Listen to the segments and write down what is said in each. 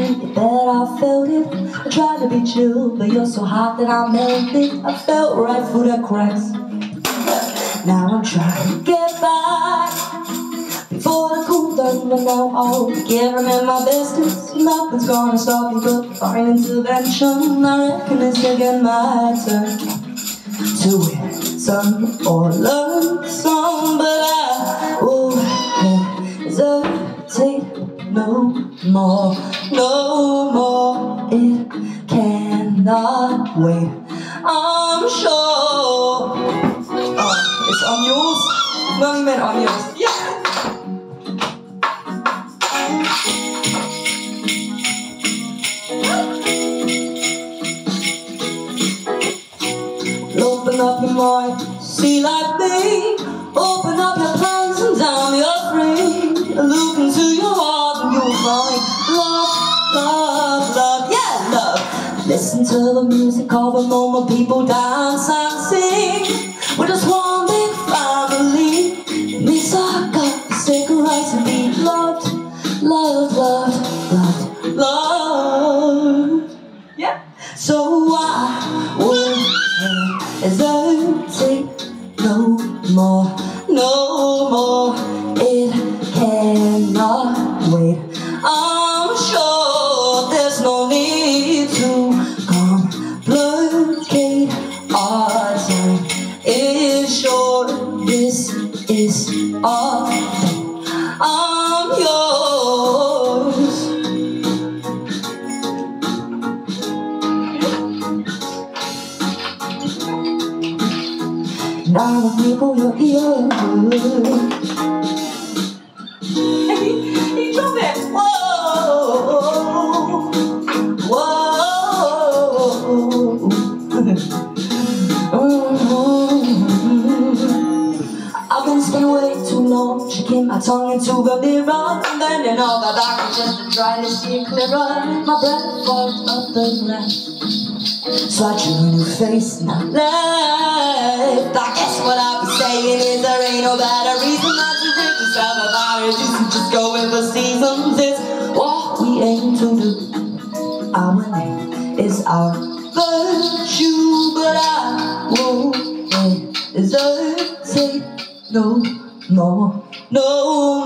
breathe, the bed I felt it. I tried to be chill, but you're so hot that I melted. I felt right through the cracks. Now I'm trying to get back before the cool down, but now I'll be giving in my business. Nothing's gonna stop me but divine intervention. I reckon it's taking my turn to win some or learn some, but I won't hesitate no more, no more. It cannot wait, I'm sure. Oh, it's on yours? No, you meant on yours. Yeah! Open up your mind, see like me. Open up your plans and down you're free. Look into your heart and you'll find love, love, love, yeah, love. Listen to the music of a moment, people dance and sing. We're just one big family. It means I've got the sacred right to be loved, loved, loved, loved, loved. Yeah. So I will. Hesitate no more, no more. It cannot wait, I'm sure. There's no need to complicate our time. It's short, this is our thing. I'm yours. Now the people you're here. He dropped it! Whoa! Whoa! I've been staying way too long, shaking my tongue into the mirror, and then in all my back just to try to see clearer. My breath fogged up the glass, so I drew a new face and I left. I guess what I've been saying is there ain't no better reason not to rid yourself of our issues and just go with the seasons. It's what we aim to do. Our name is our virtue, but I won't hesitate no more, no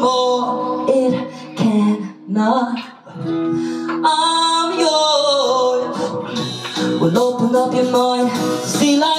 more. It cannot wait, I'm yours. Well, open up your mind, see life.